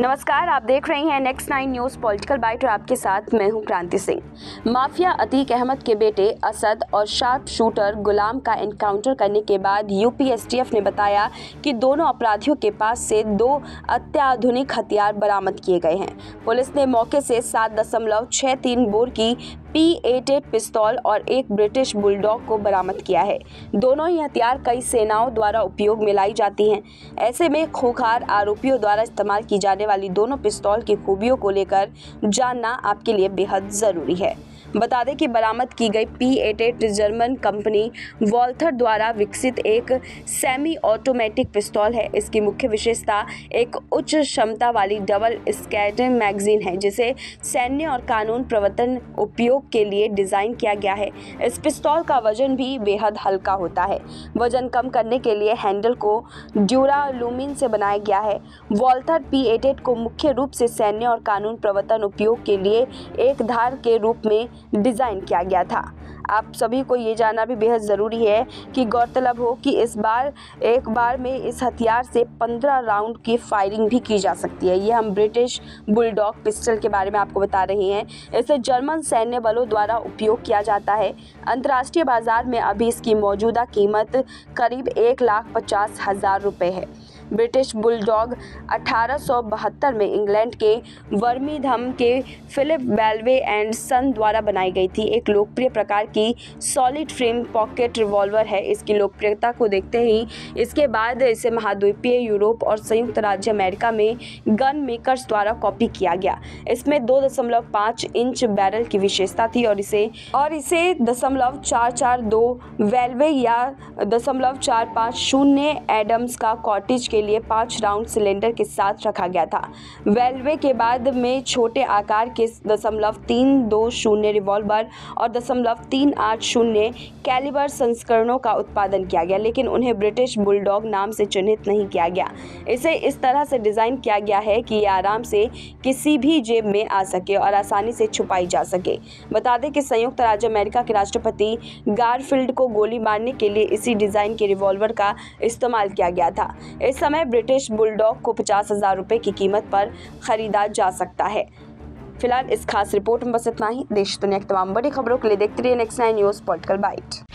नमस्कार, आप देख रहे हैं नेक्स्ट 9 न्यूज पॉलिटिकल बाइट और आपके साथ मैं हूं क्रांति सिंह। माफिया अतीक अहमद के बेटे असद और शार्प शूटर गुलाम का एनकाउंटर करने के बाद यूपीएसटीएफ ने बताया कि दोनों अपराधियों के पास से 2 अत्याधुनिक हथियार बरामद किए गए हैं। पुलिस ने मौके से 7.63 बोर की P88 पिस्तौल और एक ब्रिटिश बुलडॉग को बरामद किया है। दोनों ही हथियार कई सेनाओं द्वारा उपयोग में लाई जाती हैं। ऐसे में खूंखार आरोपियों द्वारा इस्तेमाल की जाने वाली दोनों पिस्तौल की खूबियों को लेकर जानना आपके लिए बेहद ज़रूरी है। बता दें कि बरामद की गई P88 जर्मन कंपनी वॉल्थर द्वारा विकसित एक सेमी ऑटोमेटिक पिस्तौल है। इसकी मुख्य विशेषता एक उच्च क्षमता वाली डबल स्कैडन मैगजीन है, जिसे सैन्य और कानून प्रवर्तन उपयोग के लिए डिज़ाइन किया गया है। इस पिस्तौल का वजन भी बेहद हल्का होता है। वजन कम करने के लिए हैंडल को ड्यूरा एलुमिनियम से बनाया गया है। वॉल्थर P88 को मुख्य रूप से सैन्य और कानून प्रवर्तन उपयोग के लिए एक धार के रूप में डिज़ाइन किया गया था। आप सभी को ये जानना भी बेहद ज़रूरी है कि गौरतलब हो कि एक बार में इस हथियार से 15 राउंड की फायरिंग भी की जा सकती है। ये हम ब्रिटिश बुलडॉग पिस्टल के बारे में आपको बता रहे हैं। इसे जर्मन सैन्य बलों द्वारा उपयोग किया जाता है। अंतर्राष्ट्रीय बाज़ार में अभी इसकी मौजूदा कीमत करीब 1,50,000 रुपये है। ब्रिटिश बुलडॉग 1872 में इंग्लैंड के वर्मिंघम के फिलिप वेलवे एंड सन द्वारा बनाई गई थी। एक लोकप्रिय प्रकार की सॉलिड फ्रेम पॉकेट रिवॉल्वर है। इसकी लोकप्रियता को देखते ही इसके बाद इसे महाद्वीपीय यूरोप और संयुक्त राज्य अमेरिका में गन मेकर्स द्वारा कॉपी किया गया। इसमें 2.5 इंच बैरल की विशेषता थी और इसे 0.442 वेल्वे या 0.450 एडम्स का कॉटेज के लिए 5 राउंड सिलेंडर के साथ रखा गया था। वेल्वे के बाद में छोटे आकार के 0.320 रिवॉल्वर और 0.380 कैलिबर संस्करणों का उत्पादन किया गया, लेकिन उन्हें ब्रिटिश बुलडॉग नाम से चिन्हित नहीं किया गया। इसे इस तरह से डिज़ाइन किया गया है कि यह आराम से किसी भी जेब में आ सके और आसानी से छुपाई जा सके। बता दें कि संयुक्त राज्य अमेरिका के राष्ट्रपति गारफील्ड को गोली मारने के लिए इसी डिज़ाइन के रिवॉल्वर का इस्तेमाल किया गया था। इस समय ब्रिटिश बुलडॉग को 50,000 रुपये की कीमत पर खरीदा जा सकता है। फिलहाल इस खास रिपोर्ट में बस इतना ही। देश दुनिया की तमाम बड़ी खबरों के लिए देखते रहिए नेक्स्ट 9 न्यूज़ पॉलिटिकल बाइट।